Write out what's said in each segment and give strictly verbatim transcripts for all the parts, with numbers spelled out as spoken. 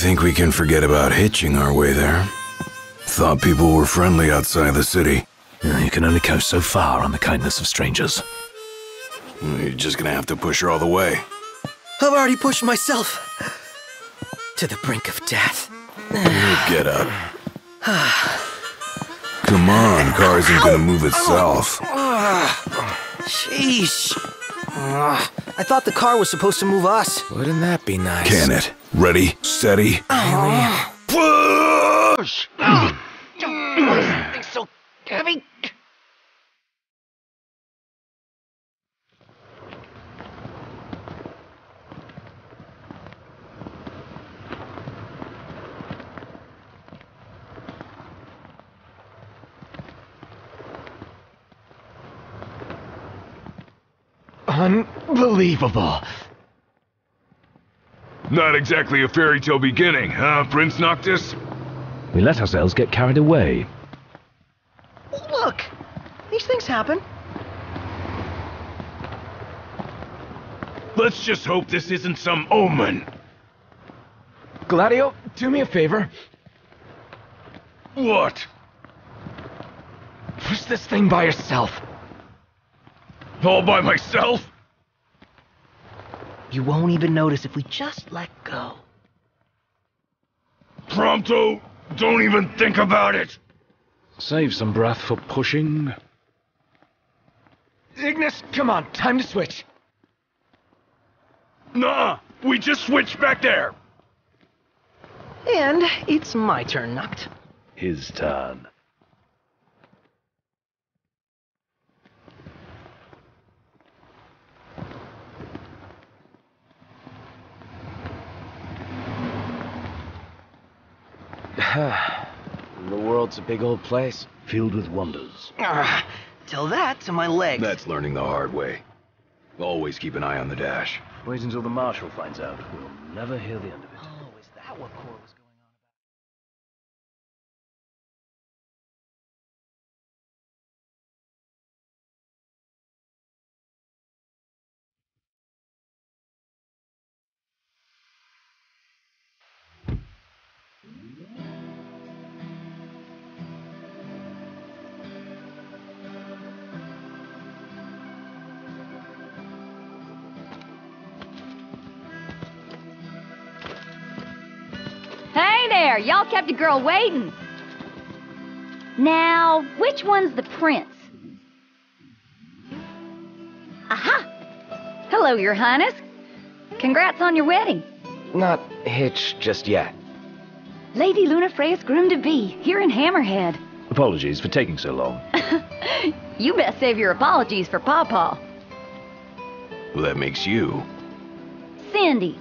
think we can forget about hitching our way there. Thought people were friendly outside the city. You can only go so far on the kindness of strangers. You're just gonna have to push her all the way. I've already pushed myself to the brink of death. Get up. Come on, car isn't gonna move itself. Sheesh. I thought the car was supposed to move us. Wouldn't that be nice? Can it? Ready, steady. Oh. Push! Oh. Something's so heavy. Unbelievable. Not exactly a fairy tale beginning, huh, Prince Noctis? We let ourselves get carried away. Look, these things happen. Let's just hope this isn't some omen. Gladio, do me a favor. What? Push this thing by yourself. All by myself? You won't even notice if we just let go. Prompto, don't even think about it! Save some breath for pushing. Ignis, come on, time to switch. Nah, we just switched back there! And it's my turn, Noct. His turn. The world's a big old place, filled with wonders. Uh, tell that to my legs. That's learning the hard way. Always keep an eye on the dash. Wait until the marshal finds out. We'll never hear the end of it. Oh, is that what Cor was going on there, y'all kept a girl waiting. Now, which one's the prince? Aha! Hello, Your Highness. Congrats on your wedding. Not hitched just yet. Lady Lunafreya's groom-to-be, here in Hammerhead. Apologies for taking so long. You best save your apologies for Pawpaw. Well, that makes you Cindy,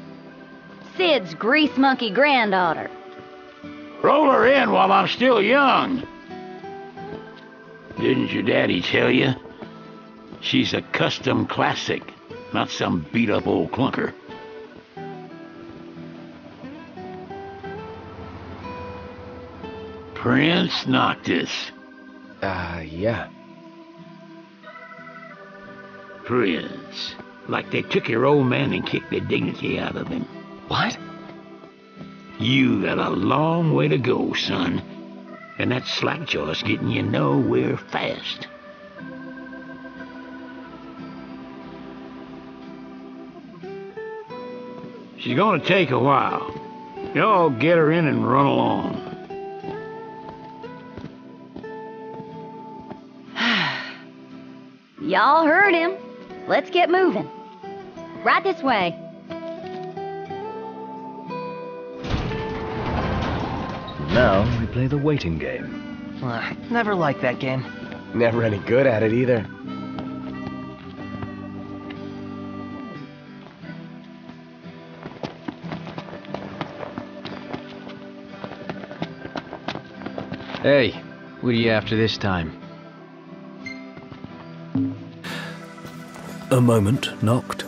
Sid's grease monkey granddaughter. Roll her in while I'm still young. Didn't your daddy tell you? She's a custom classic, not some beat-up old clunker. Prince Noctis. Uh, yeah. Prince. Like they took your old man and kicked the dignity out of him. What? You got a long way to go, son. And that slack-jaw's getting you nowhere fast. She's gonna take a while. Y'all get her in and run along. Y'all heard him. Let's get moving. Right this way. Now, we play the waiting game. Uh, never liked that game. Never any good at it either. Hey, what are you after this time? A moment, Noct.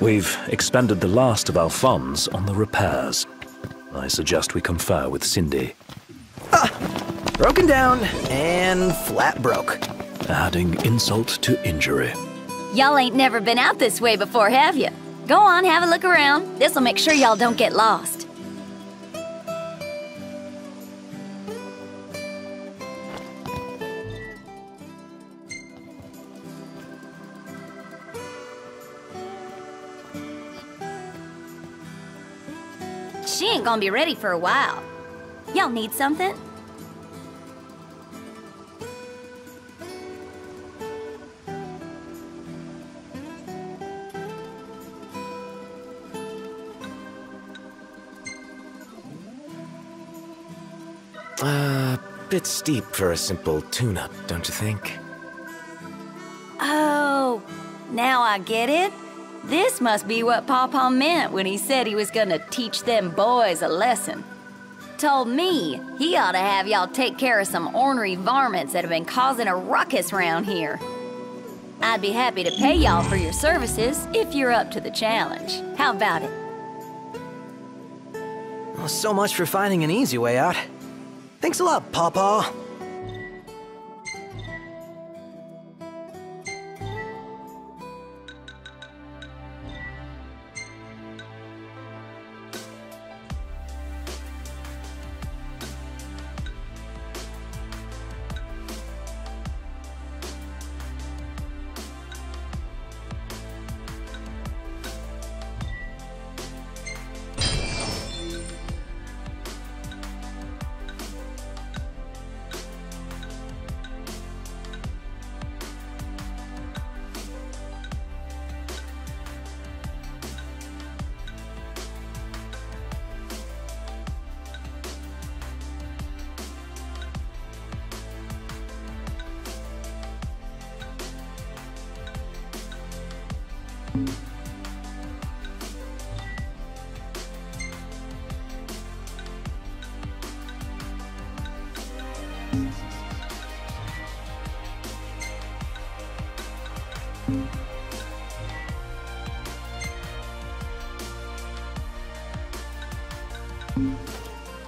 We've expended the last of our funds on the repairs. I suggest we confer with Cindy. Broken down, and flat broke. Adding insult to injury. Y'all ain't never been out this way before, have you? Go on, have a look around. This'll make sure y'all don't get lost. ain't gonna be ready for a while. Y'all need something? Uh, bit steep for a simple tune-up, don't you think? Oh, now I get it. This must be what Pawpaw meant when he said he was gonna teach them boys a lesson. Told me he ought to have y'all take care of some ornery varmints that have been causing a ruckus round here. I'd be happy to pay y'all for your services if you're up to the challenge. How about it? Well, so much for finding an easy way out. Thanks a lot, Pawpaw.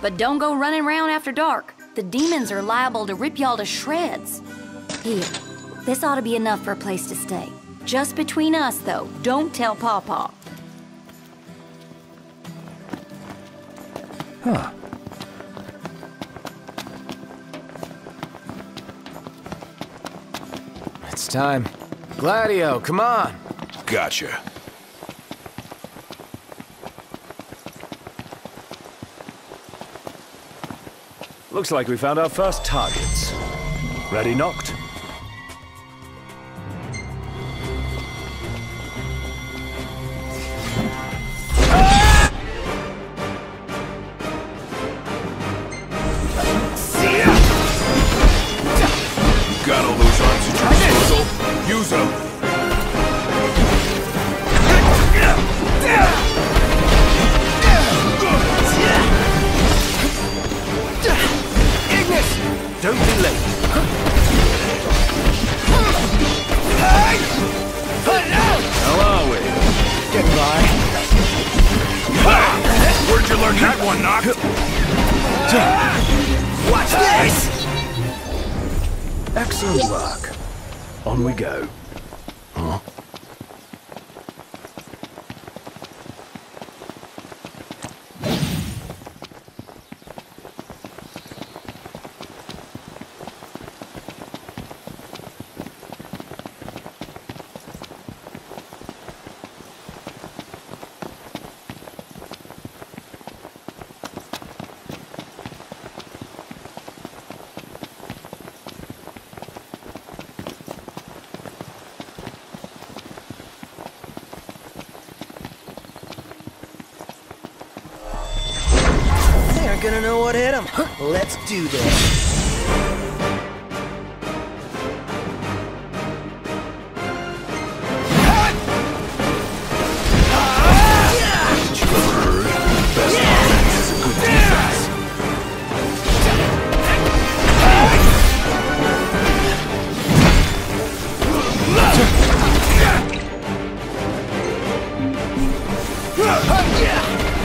But don't go running around after dark. The demons are liable to rip y'all to shreds. Here, this ought to be enough for a place to stay. Just between us, though. Don't tell Pawpaw. Huh. It's time. Gladio, come on! Gotcha. Looks like we found our first targets. Ready, Noct? Got all those arms at your disposal. Use them. Don't be late. How are we? Goodbye. Where'd you learn that one, Noct? Watch this! Excellent work. On we go. Huh? Gonna know what hit him. Huh. Let's do this.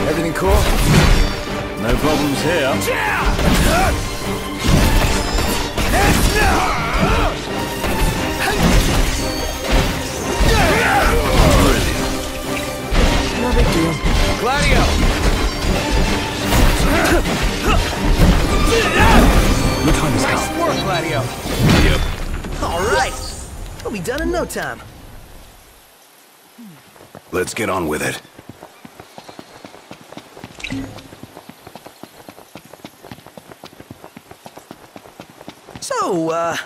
Everything cool? No problems here. No big deal. Gladio! The time is nice work, Gladio. Yep. Alright. We'll be done in no time. Let's get on with it. So, uh,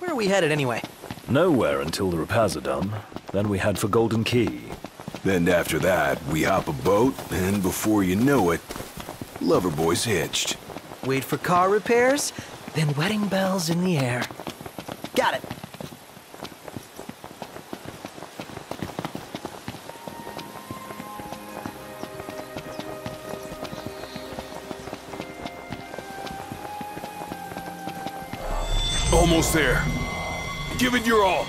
where are we headed anyway? Nowhere until the repairs are done. Then we head for Golden Key. Then after that, we hop a boat, and before you know it, Loverboy's hitched. Wait for car repairs, then wedding bells in the air. Got it. Almost there. Give it your all.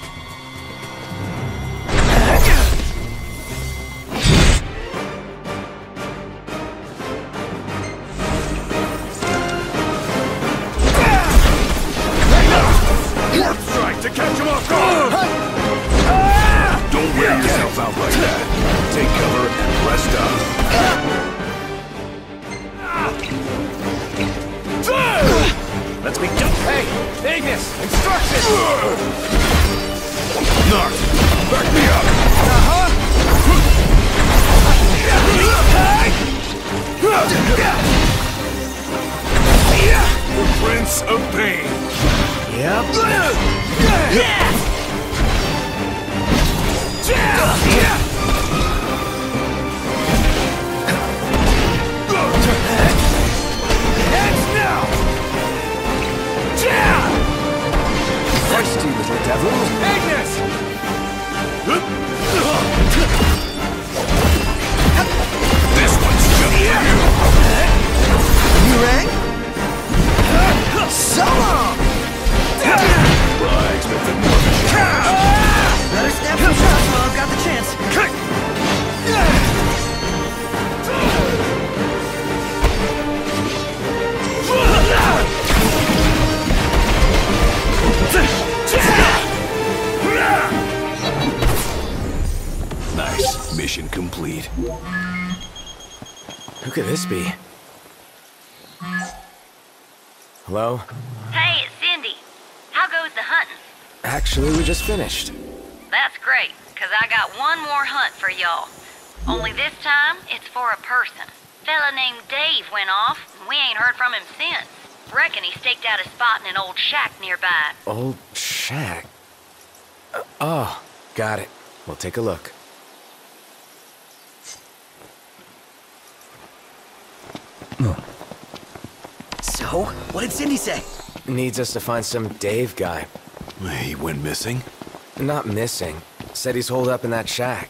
Who could this be? Hello? Hey, it's Cindy. How goes the hunting? Actually, we just finished. That's great, because I got one more hunt for y'all. Only this time, it's for a person. Fella named Dave went off, and we ain't heard from him since. Reckon he staked out a spot in an old shack nearby. Old shack? Uh, oh, got it. We'll take a look. So, what did Cindy say? Needs us to find some Dave guy. He went missing? Not missing. Said he's holed up in that shack.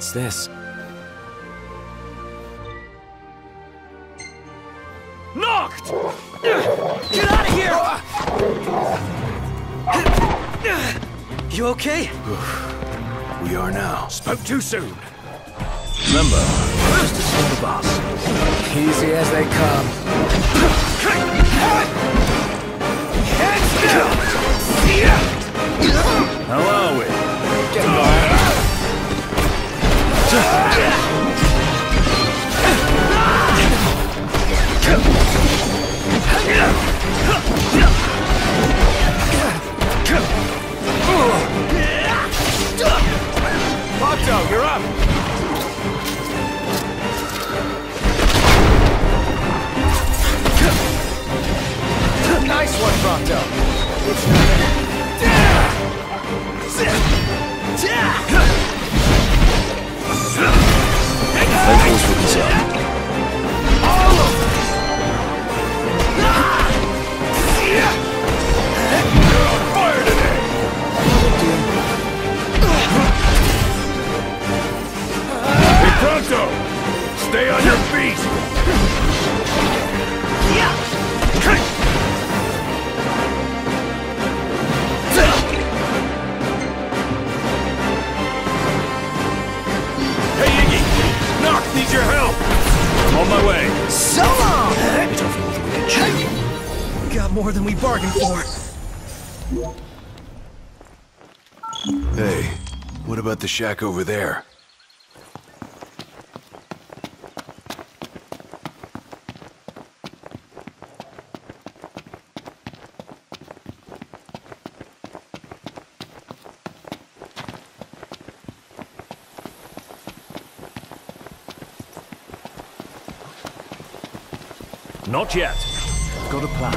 What's this? Knocked! Get out of here! You okay? We are now. Spoke too soon. Remember, first is the boss. Easy as they come. How are we? Get by. Come on. Prompto. It's not it. Stay on your feet! Hey, Iggy! Knock needs your help! On my way! So long! Got more than we bargained for. Hey, what about the shack over there? Not yet. Got a plan.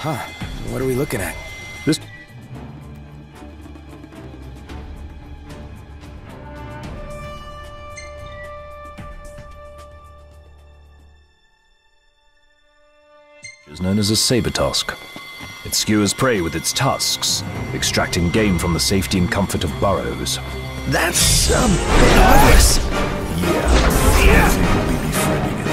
Huh. What are we looking at? This... ...is known as a saber tusk. It skewers prey with its tusks, extracting game from the safety and comfort of burrows. That's a bit obvious. Yeah, yeah. I think we'll be befriending it.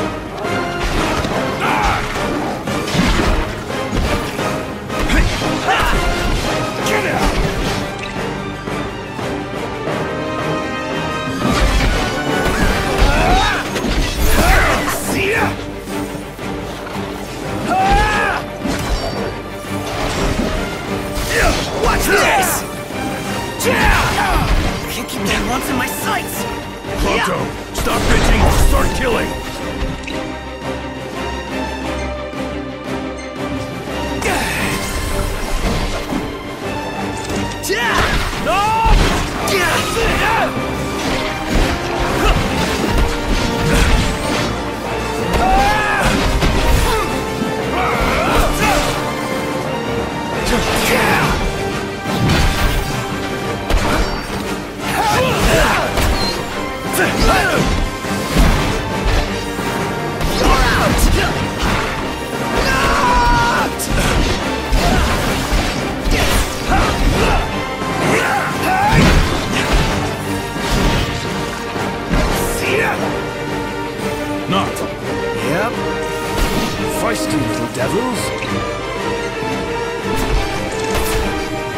This! Can't keep that once in my sights! Prompto, stop bitching! Start killing! No! Yeah! Not. Yep. Feisty little devils.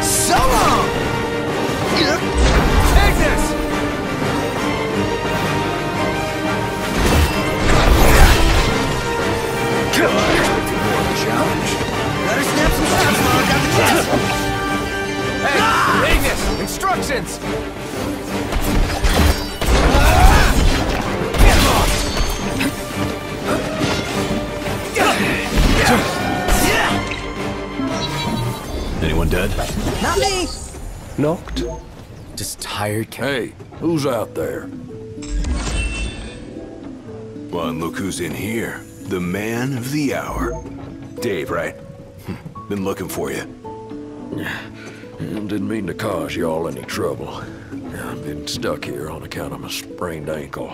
So long! Yep. Ignis! I expected more of a challenge. Better snap some straps while I got the chance. Hey, ah! Ignis! Instructions! Ah! Get lost! Anyone dead? Not me! Knocked? Just tired. Hey, who's out there? Well, and look who's in here. The man of the hour. Dave, right? Been looking for you. Didn't mean to cause y'all any trouble. I've been stuck here on account of my sprained ankle.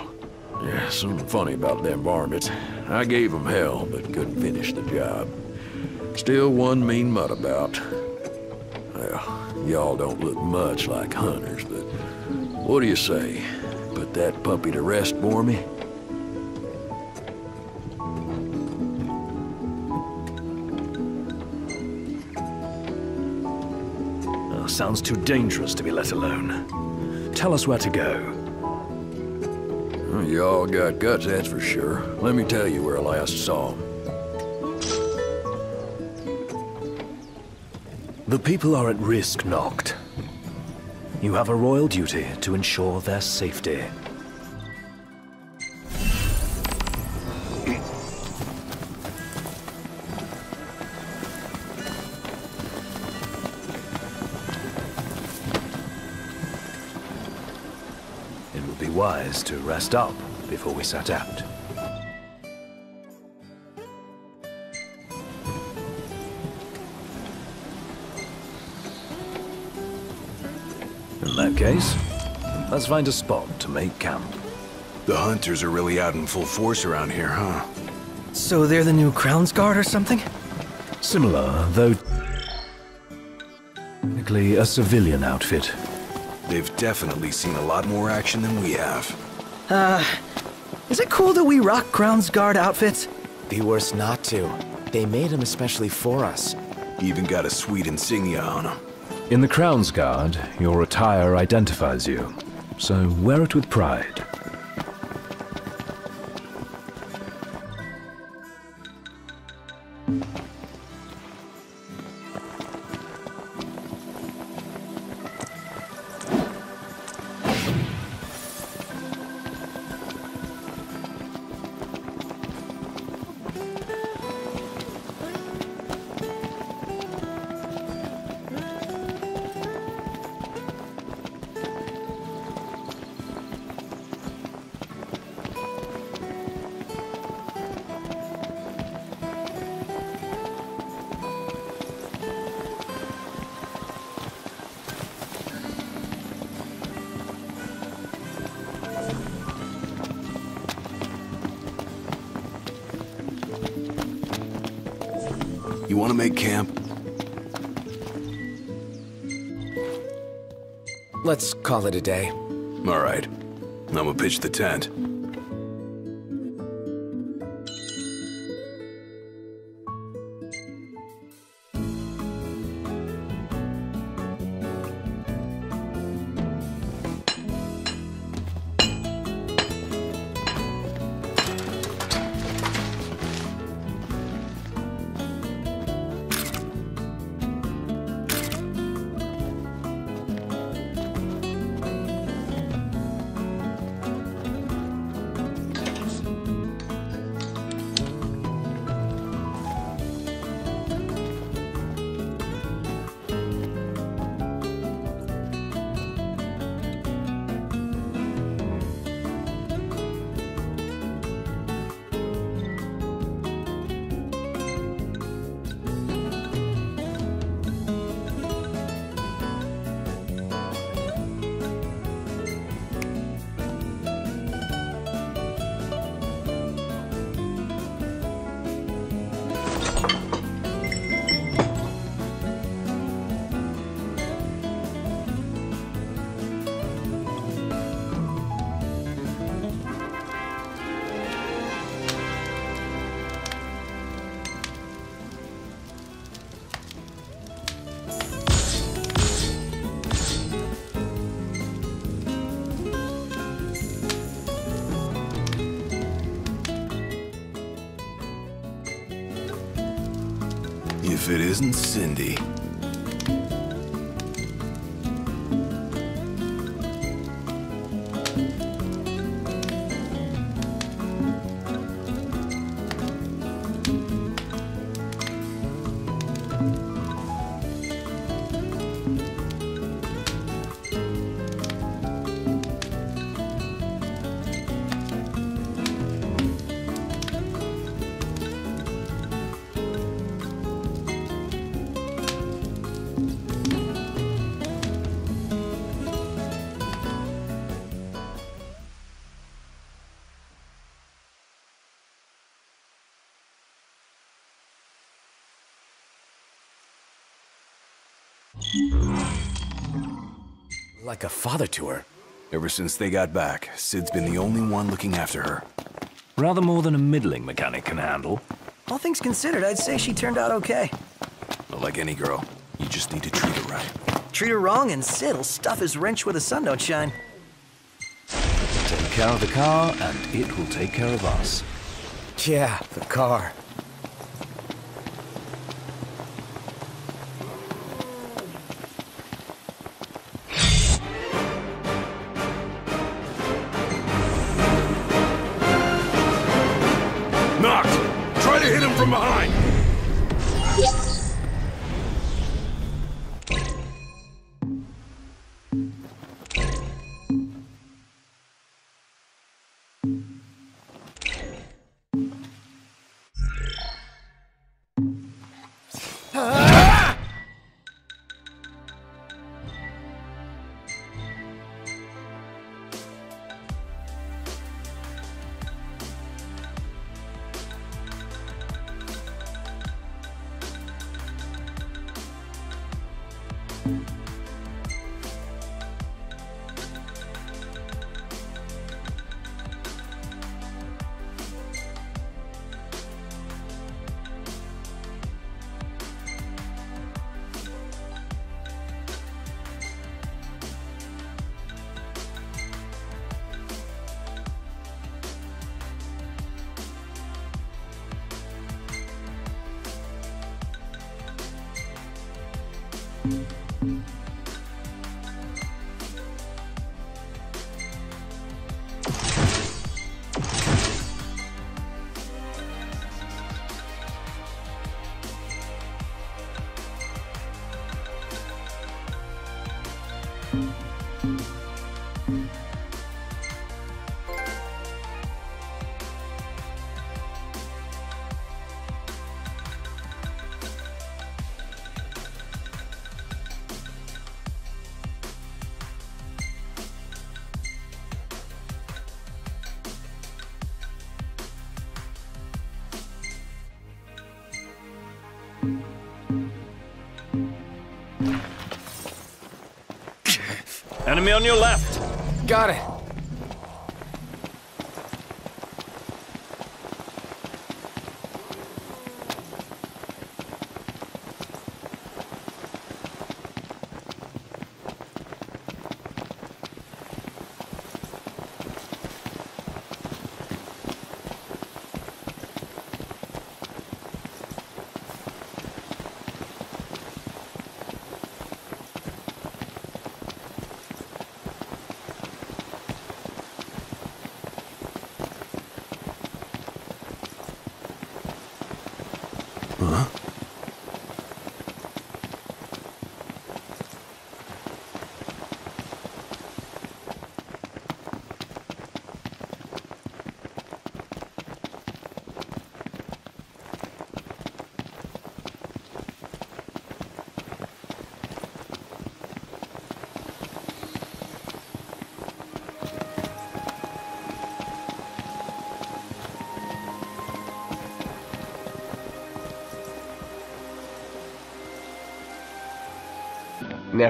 Yeah, something funny about them varmints. I gave them hell, but couldn't finish the job. Still one mean mutt about. Well, y'all don't look much like hunters, but what do you say? Put that puppy to rest for me? Sounds too dangerous to be let alone. Tell us where to go. Well, you all got guts, that's for sure. Let me tell you where I last saw him. The people are at risk, Noct. You have a royal duty to ensure their safety. wise to rest up before we set out. In that case, let's find a spot to make camp. The hunters are really out in full force around here, huh? So they're the new Crownsguard or something? Similar, though technically a civilian outfit. They've definitely seen a lot more action than we have. Uh, is it cool that we rock Crownsguard outfits? Be worse not to. They made them especially for us. Even got a sweet insignia on them. In the Crownsguard, your attire identifies you, so wear it with pride. You want to make camp? Let's call it a day. All right. I'm gonna pitch the tent. If it isn't Cindy. Like a father to her. Ever since they got back, Sid's been the only one looking after her. Rather more than a middling mechanic can handle. All things considered, I'd say she turned out okay. Well, like any girl, you just need to treat her right. Treat her wrong and Sid'll stuff his wrench where the sun don't shine. Take care of the car and it will take care of us. Yeah, the car. Enemy on your left. Got it.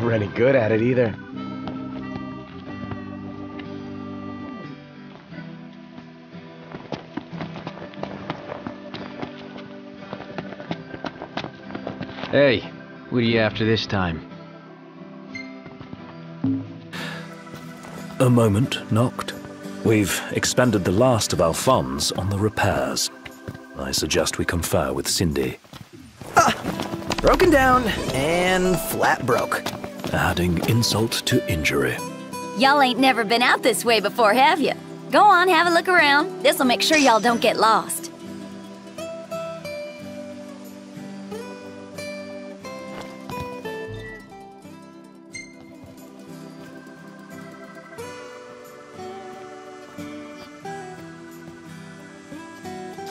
Never any good at it either. Hey, what are you after this time? A moment, Noct. We've expended the last of our funds on the repairs. I suggest we confer with Cindy. Ah! Broken down and flat broke. Adding insult to injury. Y'all ain't never been out this way before, have you? Go on, have a look around. This'll make sure y'all don't get lost.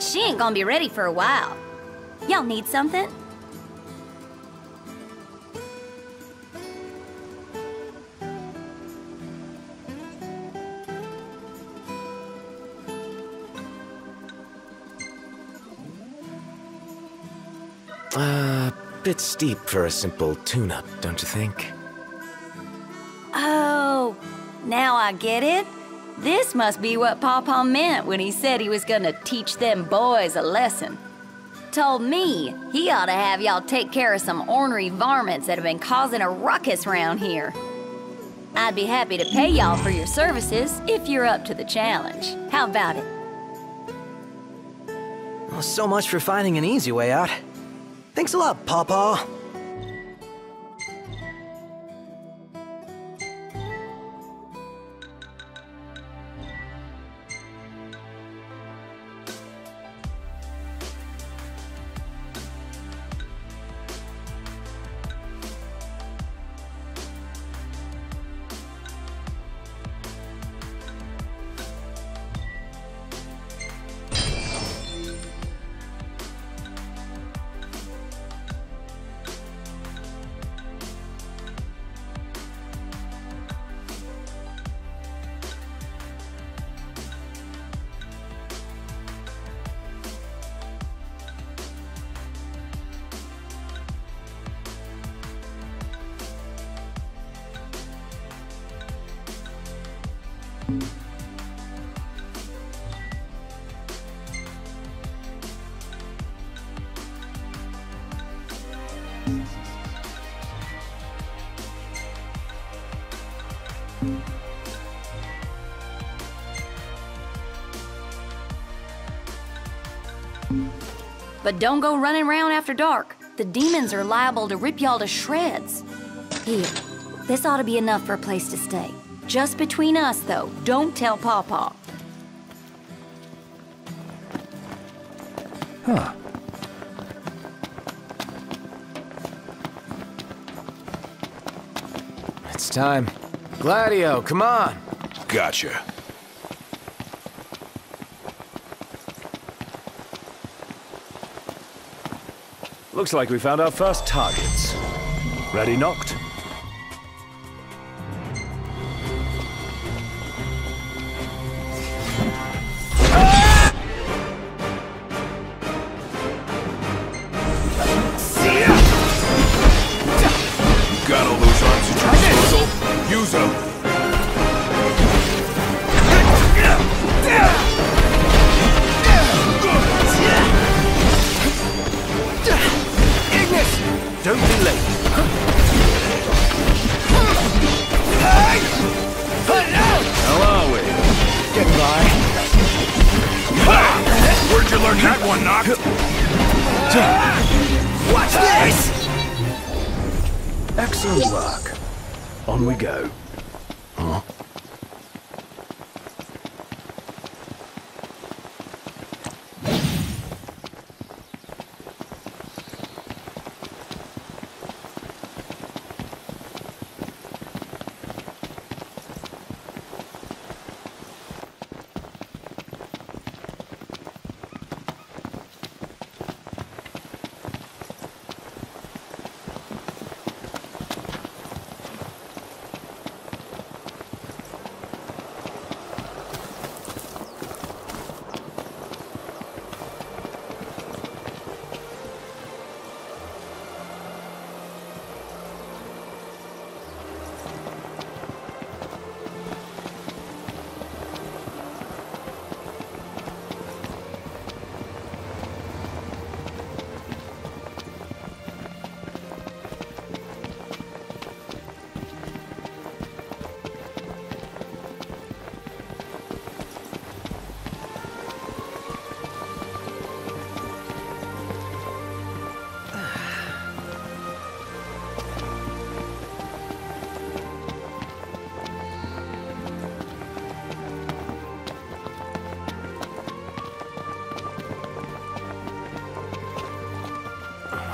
She ain't gonna be ready for a while. Y'all need something? Bit steep for a simple tune-up, don't you think? Oh, now I get it. This must be what Pawpaw meant when he said he was gonna teach them boys a lesson. Told me he ought to have y'all take care of some ornery varmints that have been causing a ruckus round here. I'd be happy to pay y'all for your services if you're up to the challenge. How about it? Well, so much for finding an easy way out. Thanks a lot, Pawpaw. But don't go running around after dark. The demons are liable to rip y'all to shreds. Here, this ought to be enough for a place to stay. Just between us, though. Don't tell Pawpaw. Huh. It's time. Gladio, come on! Gotcha. Looks like we found our first targets. Ready, Noct?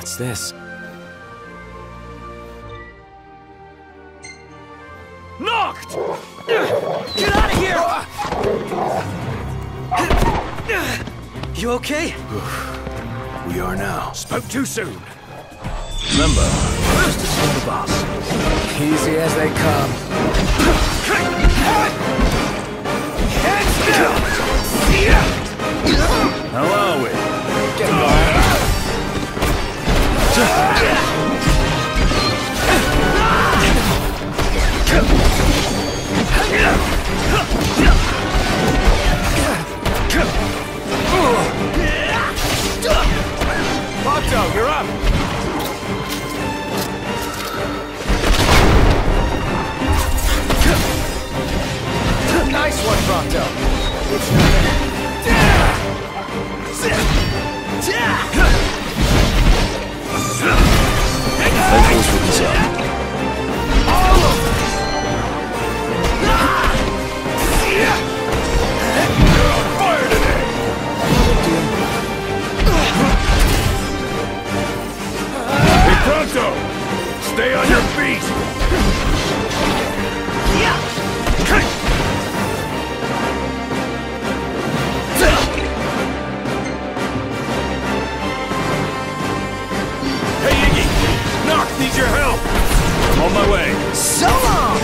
What's this? Knocked! Get out of here! You okay? We are now. Spoke too soon. Remember, first is for the boss. Easy as they come. Hands down! How are we? Get by. Prompto, you're up! Nice one, Prompto! Vocals will be up. All of them! You're on fire today! Hey, Prompto! Stay on your feet! Need your help! I'm on my way. So long!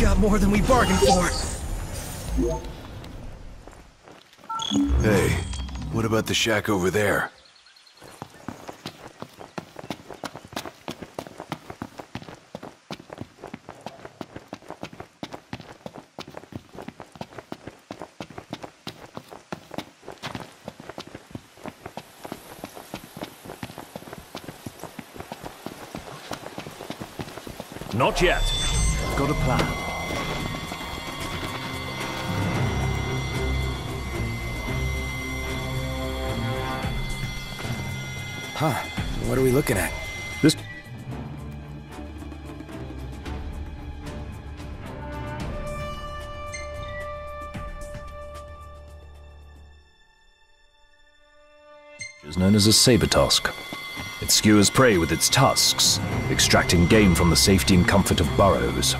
Got more than we bargained for. Hey, what about the shack over there? Not yet. I've got a plan. Huh. What are we looking at? This... ...is known as a saber tusk. It skewers prey with its tusks, extracting game from the safety and comfort of burrows.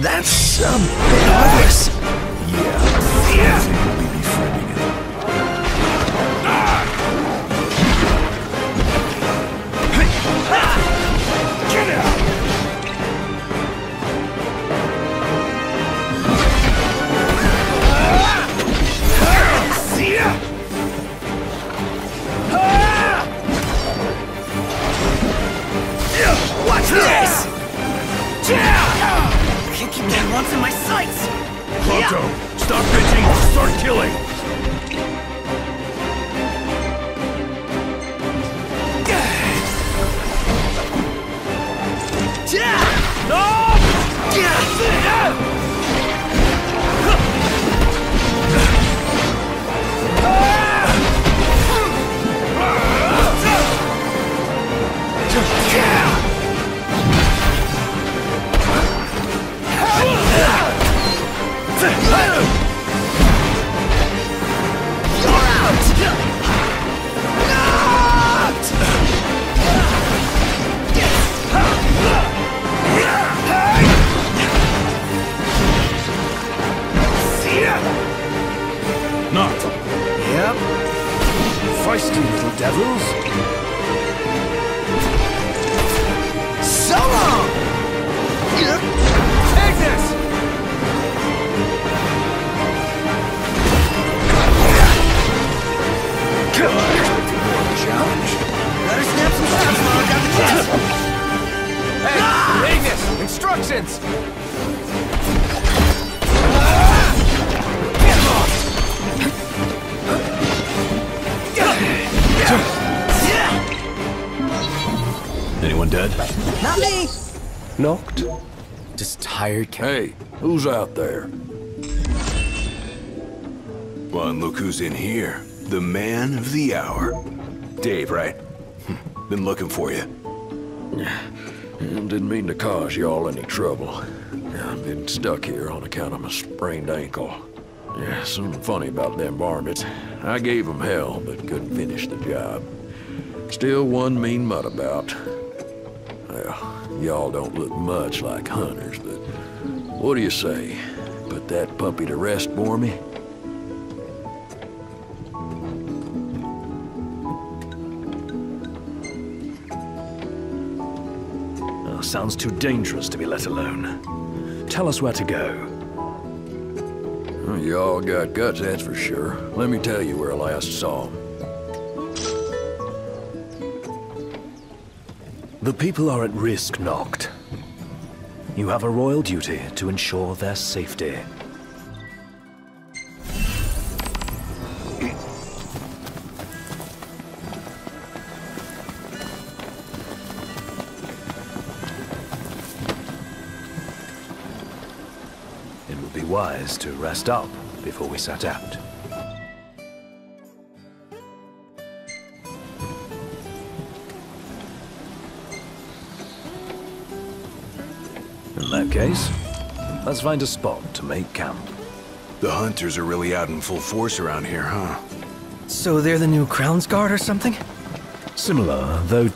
That's some nervous! Yeah. Yeah! Anyone dead? Not me! Knocked? Just tired. Hey, who's out there? Well, and look who's in here. The man of the hour. Dave, right? Been looking for you. Didn't mean to cause y'all any trouble. I've been stuck here on account of my sprained ankle. Yeah, something funny about them varmints. I gave them hell, but couldn't finish the job. Still one mean mutt about. Well, y'all don't look much like hunters, but what do you say? Put that puppy to rest for me? Oh, sounds too dangerous to be let alone. Tell us where to go. Well, y'all got guts, that's for sure. Let me tell you where I last saw him. The people are at risk, Noct. You have a royal duty to ensure their safety. It would be wise to rest up before we set out. In that case, let's find a spot to make camp. The hunters are really out in full force around here, huh? So they're the new Crownsguard or something? Similar, though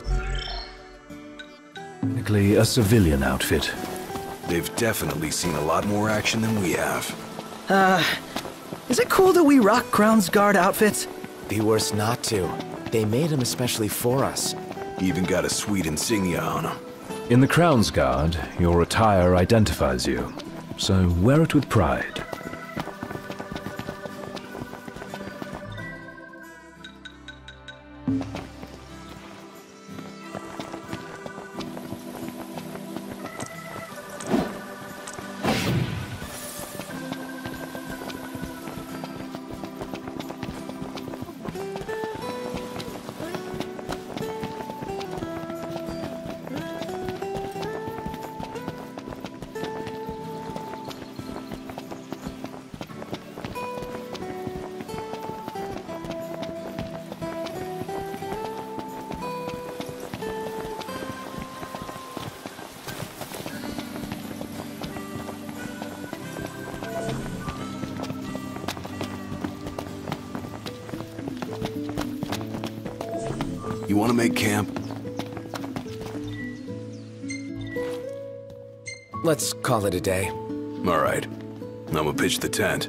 technically a civilian outfit. They've definitely seen a lot more action than we have. Uh, is it cool that we rock Crownsguard outfits? Be worse not to. They made them especially for us. Even got a sweet insignia on them. In the Crownsguard, your attire identifies you, so wear it with pride. You want to make camp? Let's call it a day. All right. I'm gonna pitch the tent.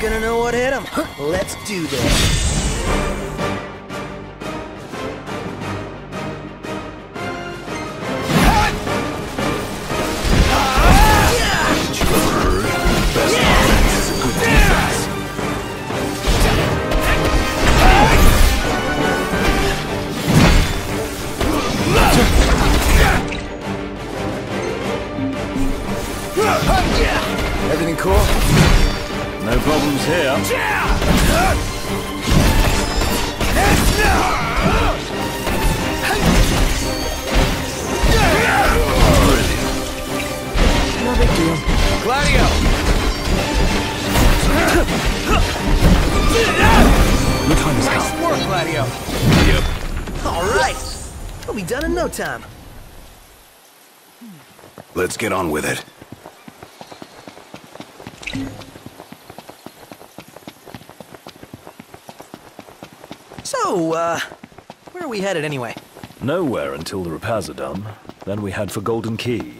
Gonna know what hit him. Let's do this. Everything cool? No problems here. No big deal. Gladio! What time is it? Nice work, Gladio. Yep. Alright. We'll be done in no time. Let's get on with it. So, uh, where are we headed anyway? Nowhere until the repairs are done. Then we head for Golden Key.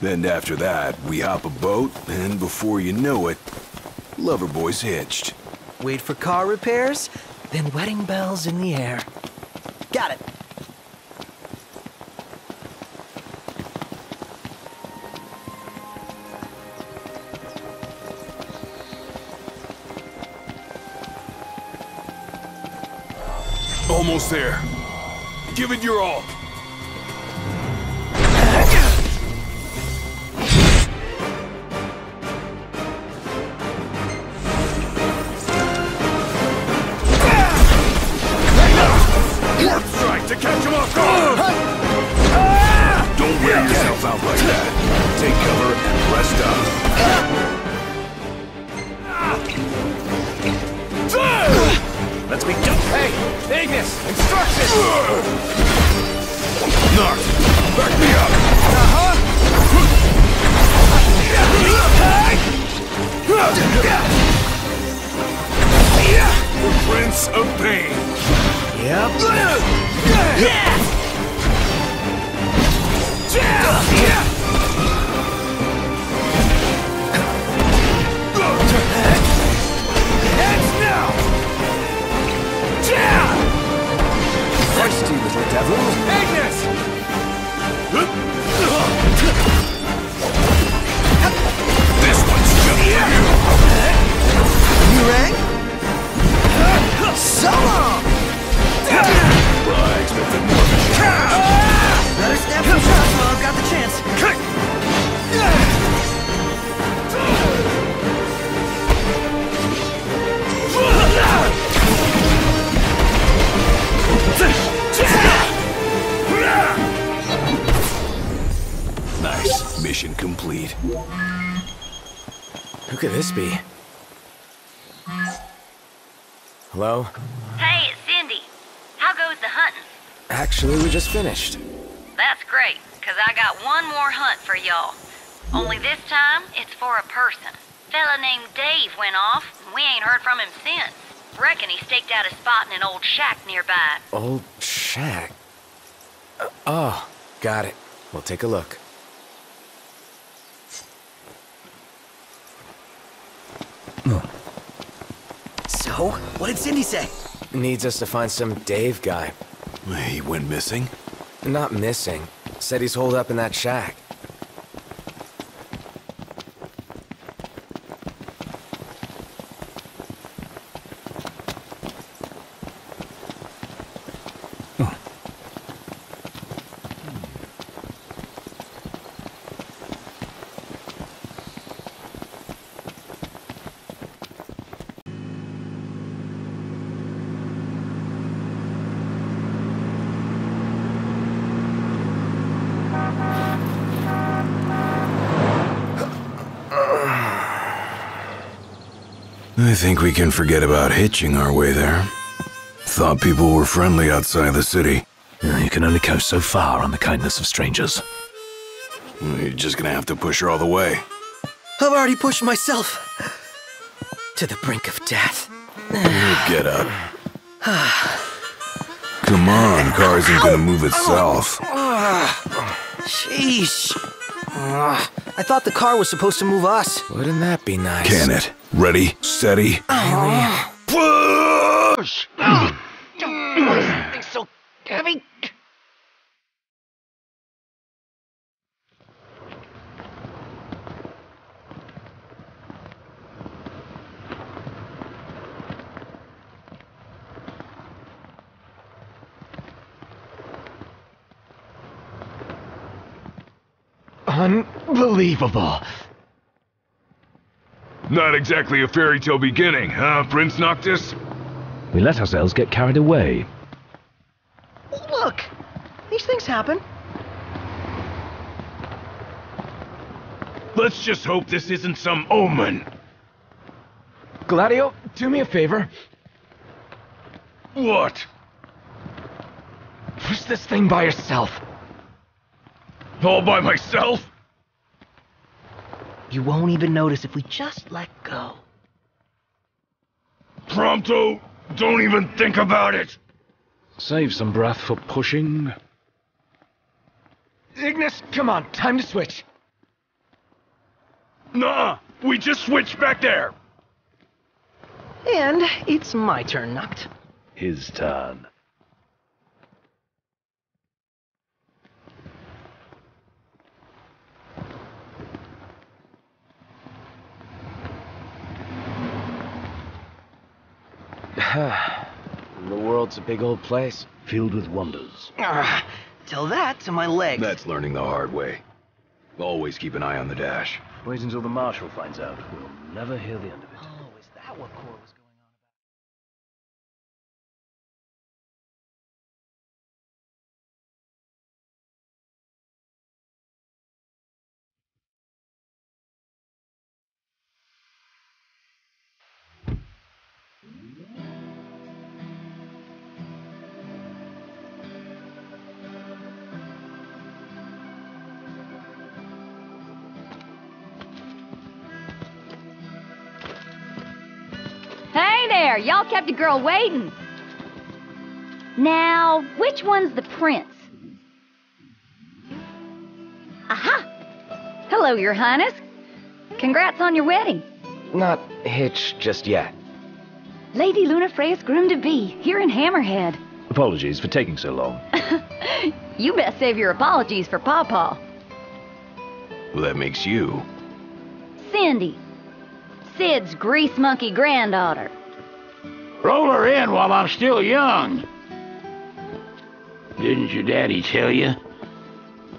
Then after that, we hop a boat, and before you know it, Loverboy's hitched. Wait for car repairs, then wedding bells in the air. Got it. Almost there. Give it your all. Strike to catch him off guard. Don't wear yourself out like that. Take cover and rest up. Let's be done. Hey! Ignis! Instructions! Knock! Back me up! Uh-huh! The Prince of Pain! Yep. Heads now! Yeah! Feisty little devil! Ignis! This one's just for you! You rang? So long! Well, I expected more of a shot. Better snap some shots while I've got the chance. Nice. Mission complete. Who could this be? Hello? Hey, it's Cindy. How goes the hunting? Actually, we just finished. That's great, because I got one more hunt for y'all. Only this time, it's for a person. Fella named Dave went off, and we ain't heard from him since. Reckon he staked out a spot in an old shack nearby. Old shack? Uh, oh, got it. We'll take a look. So, what did Cindy say? Needs us to find some Dave guy. He went missing? Not missing. Said he's holed up in that shack. I think we can forget about hitching our way there. Thought people were friendly outside the city. You can only coast so far on the kindness of strangers. You're just gonna have to push her all the way. I've already pushed myself to the brink of death. Get up. Come on, car isn't gonna move itself. Sheesh. I thought the car was supposed to move us. Wouldn't that be nice? Can it? Ready, steady. Push! Something's so heavy. Unbelievable. Not exactly a fairy tale beginning, huh, Prince Noctis? We let ourselves get carried away. Look, these things happen. Let's just hope this isn't some omen. Gladio, do me a favor. What? Push this thing by yourself. All by myself? You won't even notice if we just let go. Prompto, don't even think about it! Save some breath for pushing. Ignis, come on, time to switch. Nuh-uh, we just switched back there! And it's my turn, Noct. His turn. The world's a big old place, filled with wonders. Uh, tell that to my legs. That's learning the hard way. Always keep an eye on the dash. Wait until the marshal finds out. We'll never hear the end of it. Oh, is that what Cor was going on y'all kept a girl waiting. Now, which one's the prince? Aha! Hello, Your Highness. Congrats on your wedding. Not hitched just yet. Lady Lunafreya's groom-to-be, here in Hammerhead. Apologies for taking so long. You best save your apologies for Pawpaw. Well, that makes you... Cindy. Sid's grease monkey granddaughter. Roll her in while I'm still young. Didn't your daddy tell you?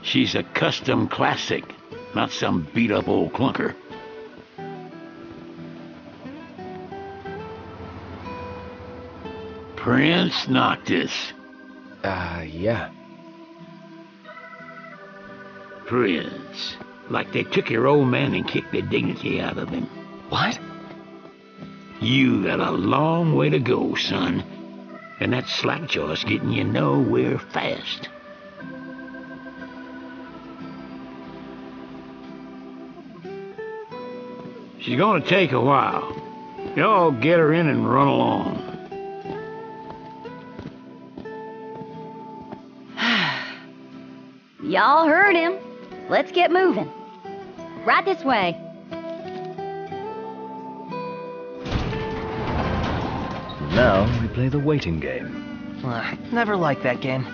She's a custom classic, not some beat-up old clunker. Prince Noctis. Uh, yeah. Prince. Like they took your old man and kicked the dignity out of him. What? You got a long way to go, son. And that slack-jaw's getting you nowhere fast. She's gonna take a while. Y'all get her in and run along. Y'all heard him. Let's get moving. Right this way. Now, we play the waiting game. Uh, never liked that game.